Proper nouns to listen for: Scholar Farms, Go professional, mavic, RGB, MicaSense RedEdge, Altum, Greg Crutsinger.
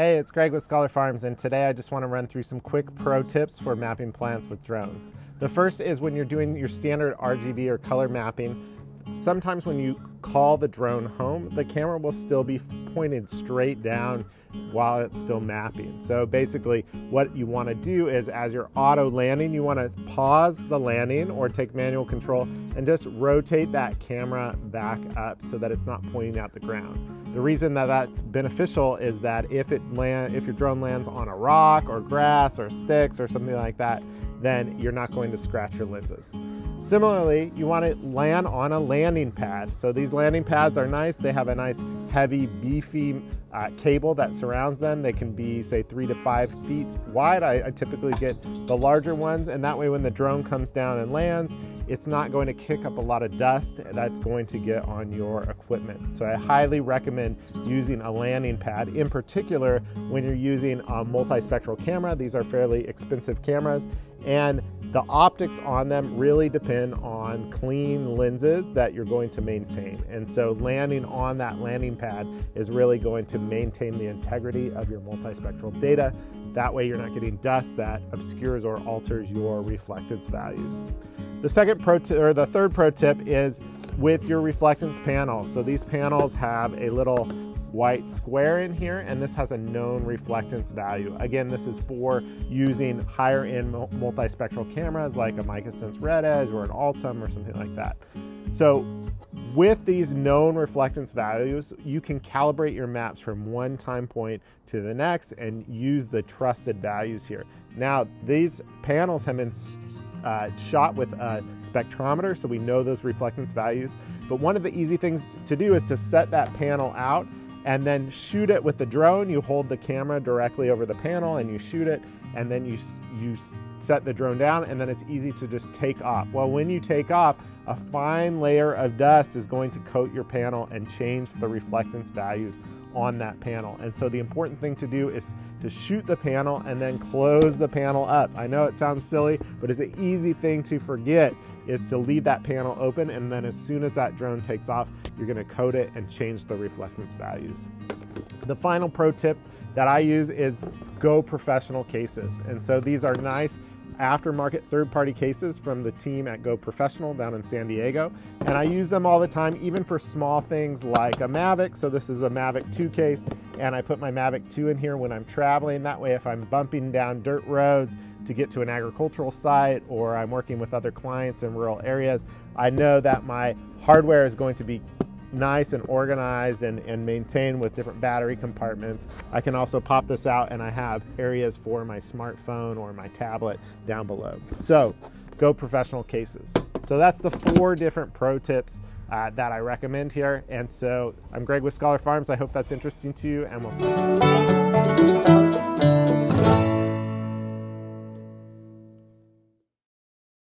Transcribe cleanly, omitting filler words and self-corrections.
Hey, it's Greg with Scholar Farms, and today I just want to run through some quick pro tips for mapping plants with drones. The first is when you're doing your standard RGB or color mapping, sometimes when you call the drone home, the camera will still be pointed straight down while it's still mapping. So basically what you want to do is, as you're auto landing, you want to pause the landing or take manual control and just rotate that camera back up so that it's not pointing at the ground. The reason that that's beneficial is that if your drone lands on a rock or grass or sticks or something like that, then you're not going to scratch your lenses. Similarly, you want to land on a landing pad. So these landing pads are nice. They have a nice heavy beefy cable that surrounds them. They can be, say, 3 to 5 feet wide. I typically get the larger ones, and that way when the drone comes down and lands, it's not going to kick up a lot of dust that's going to get on your equipment. So I highly recommend using a landing pad, in particular when you're using a multispectral camera. These are fairly expensive cameras, and the optics on them really depend on clean lenses that you're going to maintain. And so landing on that landing pad is really going to maintain the integrity of your multispectral data. That way you're not getting dust that obscures or alters your reflectance values. The third pro tip is with your reflectance panel. So these panels have a little white square in here, and this has a known reflectance value. Again, this is for using higher end multispectral cameras like a MicaSense RedEdge or an Altum or something like that. So with these known reflectance values, you can calibrate your maps from one time point to the next and use the trusted values here. Now, these panels have been shot with a spectrometer, so we know those reflectance values. But one of the easy things to do is to set that panel out and then shoot it with the drone. You hold the camera directly over the panel and you shoot it, and then you set the drone down, and then it's easy to just take off. Well, when you take off, a fine layer of dust is going to coat your panel and change the reflectance values on that panel. And so the important thing to do is to shoot the panel and then close the panel up. I know it sounds silly, but it's an easy thing to forget is to leave that panel open, and then as soon as that drone takes off, you're gonna coat it and change the reflectance values. The final pro tip that I use is Go Professional cases. And so these are nice aftermarket third-party cases from the team at Go Professional down in San Diego. And I use them all the time, even for small things like a Mavic. So this is a Mavic 2 case, and I put my Mavic 2 in here when I'm traveling. That way, if I'm bumping down dirt roads to get to an agricultural site, or I'm working with other clients in rural areas, I know that my hardware is going to be nice and organized and maintained with different battery compartments. I can also pop this out, and I have areas for my smartphone or my tablet down below. So Go Professional cases. So that's the 4 different pro tips that I recommend here. And so I'm Greg with Scholar Farms. I hope that's interesting to you, and we'll talk.